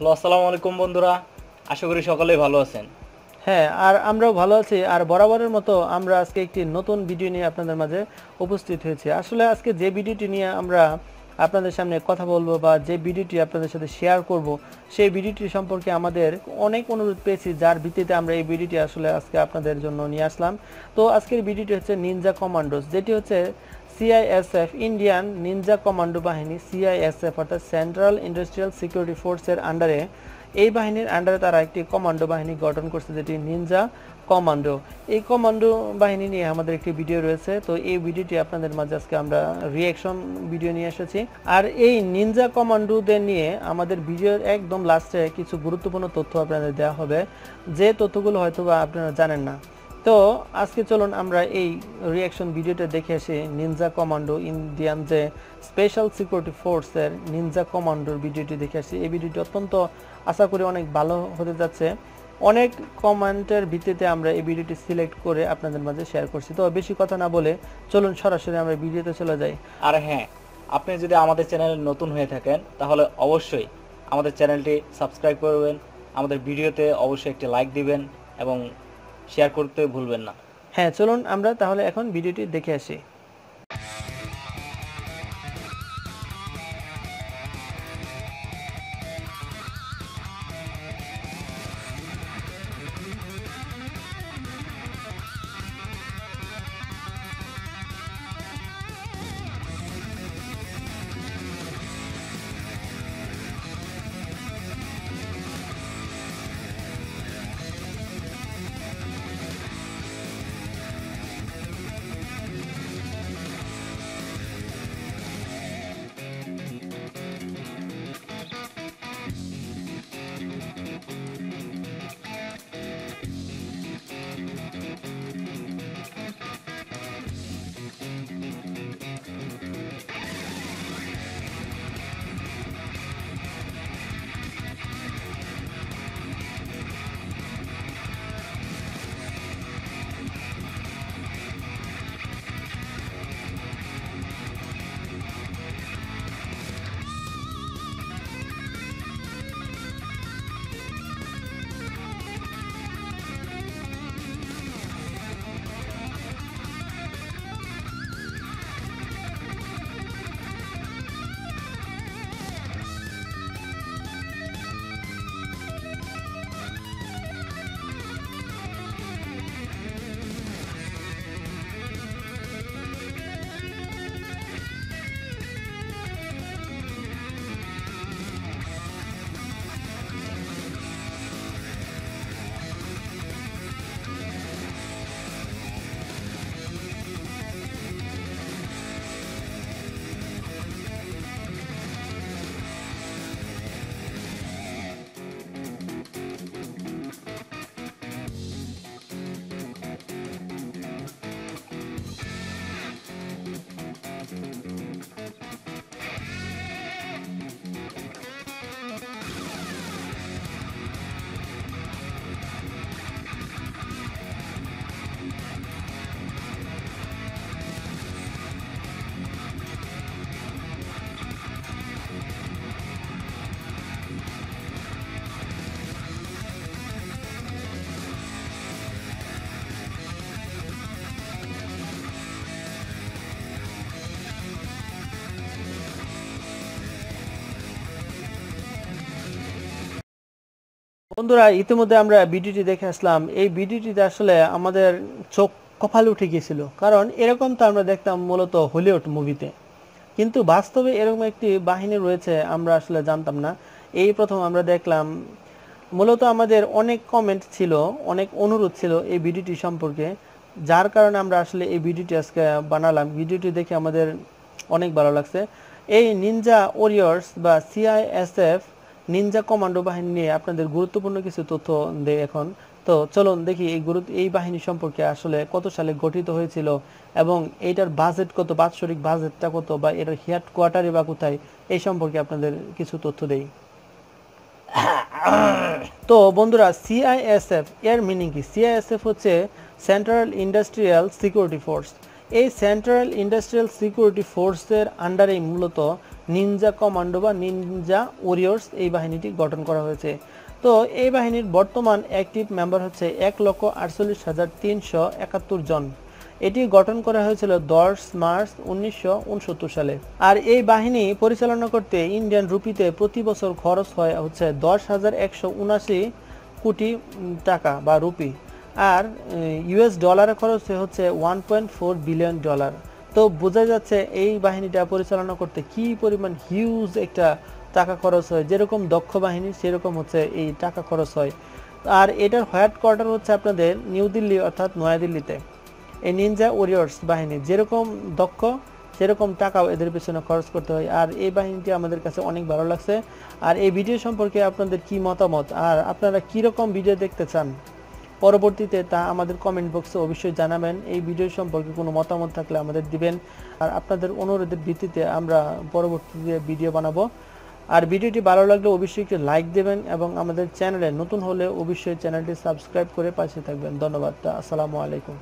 Hello, আসসালামু আলাইকুম বন্ধুরা, আশা করি সকলেই ভালো আছেন। হ্যাঁ, আর আমরাও ভালো আছি। আর বরাবরের মতো আমরা আজকে একটি নতুন ভিডিও নিয়ে আপনাদের মাঝে উপস্থিত হয়েছি। আসলে আজকে যে ভিডিওটি নিয়ে আমরা আপনাদের সামনে কথা বলবো বা যে ভিডিওটি আপনাদের সাথে শেয়ার করব, সেই ভিডিওটি সম্পর্কে আমাদের অনেক অনুরোধ পেয়েছি, যার ভিত্তিতে আমরা এই ভিডিওটি আসলে আজকে আপনাদের জন্য নিয়ে আসলাম। তো আজকের ভিডিওটি হচ্ছে নিনজা কমান্ডোস, যেটি হচ্ছে CISF ইন্ডিয়ান নিনজা কমান্ডো বাহিনী। CISF অর্থাৎ সেন্ট্রাল ইন্ডাস্ট্রিয়াল সিকিউরিটি ফোর্সের আন্ডারে, এই বাহিনীর আন্ডারে তারা একটি কমান্ডো বাহিনী গঠন করছে, যেটি নিনজা কমান্ডো। এই কমান্ডো বাহিনী নিয়ে আমাদের একটি ভিডিও রয়েছে, তো এই ভিডিওটি আপনাদের মাঝে আজকে আমরা রিয়াকশন ভিডিও নিয়ে এসেছি। আর এই নিনজা কমান্ডোদের নিয়ে আমাদের ভিডিওর একদম লাস্টে কিছু গুরুত্বপূর্ণ তথ্য আপনাদের দেওয়া হবে, যে তথ্যগুলো হয়তো বা আপনারা জানেন না। তো আজকে চলুন আমরা এই রিয়াকশন ভিডিওটা দেখে আসি নিনজা কমান্ডো ইন্ডিয়ান যে স্পেশাল সিকিউরিটি ফোর্সের নিনজা কমান্ডোর ভিডিওটি দেখে আসি। এই ভিডিওটি অত্যন্ত আশা করি অনেক ভালো হতে যাচ্ছে। অনেক কমেন্টের ভিত্তিতে আমরা এই ভিডিওটি সিলেক্ট করে আপনাদের মাঝে শেয়ার করছি। তো বেশি কথা না বলে চলুন সরাসরি আমরা ভিডিওতে চলে যাই। আর হ্যাঁ, আপনি যদি আমাদের চ্যানেলে নতুন হয়ে থাকেন তাহলে অবশ্যই আমাদের চ্যানেলটি সাবস্ক্রাইব করবেন, আমাদের ভিডিওতে অবশ্যই একটি লাইক দিবেন এবং শেয়ার করতে ভুলবেন না। হ্যাঁ, চলুন আমরা তাহলে এখন ভিডিওটি দেখে আসি। বন্ধুরা, ইতিমধ্যে আমরা ভিডিওটি দেখে আসলাম। এই ভিডিওটিতে আসলে আমাদের চোখ কপালে উঠে গিয়েছিল, কারণ এরকম তো আমরা দেখতাম মূলত হলিউড মুভিতে, কিন্তু বাস্তবে এরকম একটি বাহিনী রয়েছে আমরা আসলে জানতাম না, এই প্রথম আমরা দেখলাম। মূলত আমাদের অনেক কমেন্ট ছিল, অনেক অনুরোধ ছিল এই ভিডিওটি সম্পর্কে, যার কারণে আমরা আসলে এই ভিডিওটি আজকে বানালাম। ভিডিওটি দেখে আমাদের অনেক ভালো লাগছে। এই নিনজা ওয়ারিয়র্স বা CISF নিনজা কমান্ডো বাহিনী নিয়ে আপনাদের গুরুত্বপূর্ণ কিছু তথ্য দেয় এখন। তো চলুন দেখি এই বাহিনী সম্পর্কে আসলে কত সালে গঠিত হয়েছিল এবং এইটার বাজেট কত, বাৎসরিক বাজেটটা কত, বা এটার হেডকোয়ার্টারে বা কোথায়, এই সম্পর্কে আপনাদের কিছু তথ্য দেই। তো বন্ধুরা, CISF এর মিনিং কি? CISF হচ্ছে সেন্ট্রাল ইন্ডাস্ট্রিয়াল সিকিউরিটি ফোর্স। এই সেন্ট্রাল ইন্ডাস্ট্রিয়াল সিকিউরিটি ফোর্সের আন্ডারেই মূলত নিনজা কমান্ডো বা নিনজা ওয়ারিয়র্স এই বাহিনীটি গঠন করা হয়েছে। তো এই বাহিনীর বর্তমান অ্যাক্টিভ মেম্বার হচ্ছে 1,48,371 জন। এটি গঠন করা হয়েছিল 10 মার্চ 1969 সালে। আর এই বাহিনী পরিচালনা করতে ইন্ডিয়ান রুপিতে প্রতি বছর খরচ হয় হচ্ছে 10,179 কোটি টাকা বা রুপি, আর ইউএস ডলারে খরচ হচ্ছে $1.4 বিলিয়ন। তো বোঝা যাচ্ছে এই বাহিনীটা পরিচালনা করতে কি পরিমাণ হিউজ একটা টাকা খরচ হয়। যেরকম দক্ষ বাহিনী সেরকম হচ্ছে এই টাকা খরচ হয়। আর এটার হেডকোয়ার্টার হচ্ছে আপনাদের নিউ দিল্লি অর্থাৎ নয়াদিল্লিতে। এই নিনজা ওয়ারিয়র্স বাহিনী যেরকম দক্ষ সেরকম টাকাও এদের পেছনে খরচ করতে হয়। আর এই বাহিনীটি আমাদের কাছে অনেক ভালো লাগছে। আর এই ভিডিও সম্পর্কে আপনাদের কি মতামত আর আপনারা কীরকম ভিডিও দেখতে চান পরবর্তীতে তা আমাদের কমেন্ট বক্সে অবশ্যই জানাবেন। এই ভিডিও সম্পর্কে কোনো মতামত থাকলে আমাদের দিবেন, আর আপনাদের অনুরোধের ভিত্তিতে আমরা পরবর্তীতে ভিডিও বানাবো। আর ভিডিওটি ভালো লাগলে অবশ্যই একটি লাইক দেবেন এবং আমাদের চ্যানেলে নতুন হলে অবশ্যই চ্যানেলটি সাবস্ক্রাইব করে পাশে থাকবেন। ধন্যবাদ। আসসালামু আলাইকুম।